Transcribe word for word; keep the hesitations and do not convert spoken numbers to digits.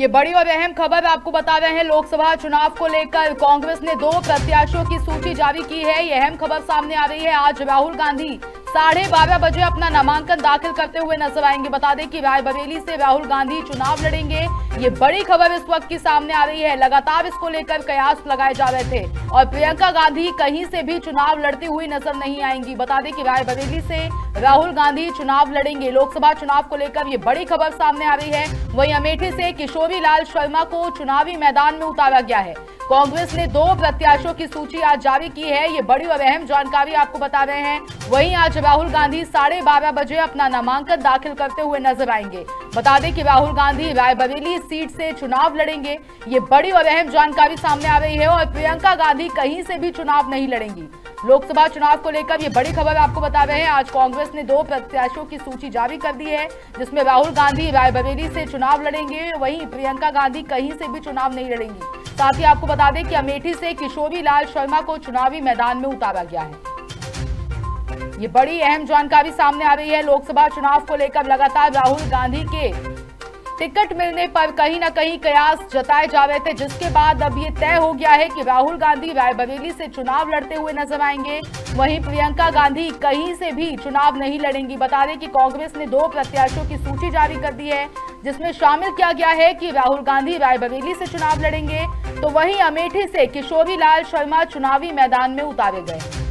ये बड़ी और अहम खबर आपको बता रहे हैं। लोकसभा चुनाव को लेकर कांग्रेस ने दो प्रत्याशियों की सूची जारी की है। ये अहम खबर सामने आ रही है। आज राहुल गांधी साढ़े बारह बजे अपना नामांकन दाखिल करते हुए नजर आएंगे। बता दें कि रायबरेली से राहुल गांधी चुनाव लड़ेंगे। ये बड़ी खबर इस वक्त की सामने आ रही है। लगातार इसको लेकर कयास लगाए जा रहे थे और प्रियंका गांधी कहीं से भी चुनाव लड़ती हुई नजर नहीं आएंगी। बता दें कि रायबरेली से राहुल गांधी चुनाव लड़ेंगे। लोकसभा चुनाव को लेकर ये बड़ी खबर सामने आ रही है। वहीं अमेठी से किशोरी लाल शर्मा को चुनावी मैदान में उतारा गया है। कांग्रेस ने दो प्रत्याशियों की सूची आज जारी की है। ये बड़ी और अहम जानकारी आपको बता रहे हैं। वहीं आज राहुल गांधी साढ़े बारह बजे अपना नामांकन दाखिल करते हुए नजर आएंगे। बता दें कि राहुल गांधी रायबरेली सीट से चुनाव लड़ेंगे। ये बड़ी और अहम जानकारी सामने आ रही है और प्रियंका गांधी कहीं से भी चुनाव नहीं लड़ेंगी। लोकसभा चुनाव को लेकर ये बड़ी खबर आपको बता रहे हैं। आज कांग्रेस ने दो प्रत्याशियों की सूची जारी कर दी है, जिसमें राहुल गांधी रायबरेली से चुनाव लड़ेंगे। वहीं प्रियंका गांधी कहीं से भी चुनाव नहीं लड़ेंगी। साथ ही आपको बता दें कि अमेठी से किशोरी लाल शर्मा को चुनावी मैदान में उतारा गया है। ये बड़ी अहम जानकारी सामने आ रही है। लोकसभा चुनाव को लेकर लगातार राहुल गांधी के टिकट मिलने पर कहीं ना कहीं कयास जताए जा रहे थे, जिसके बाद अब ये तय हो गया है कि राहुल गांधी रायबरेली से चुनाव लड़ते हुए नजर आएंगे। वहीं प्रियंका गांधी कहीं से भी चुनाव नहीं लड़ेंगी। बता दें कि कांग्रेस ने दो प्रत्याशियों की सूची जारी कर दी है, जिसमें शामिल किया गया है कि राहुल गांधी रायबरेली से चुनाव लड़ेंगे, तो वहीं अमेठी से किशोरी लाल शर्मा चुनावी मैदान में उतारे गए।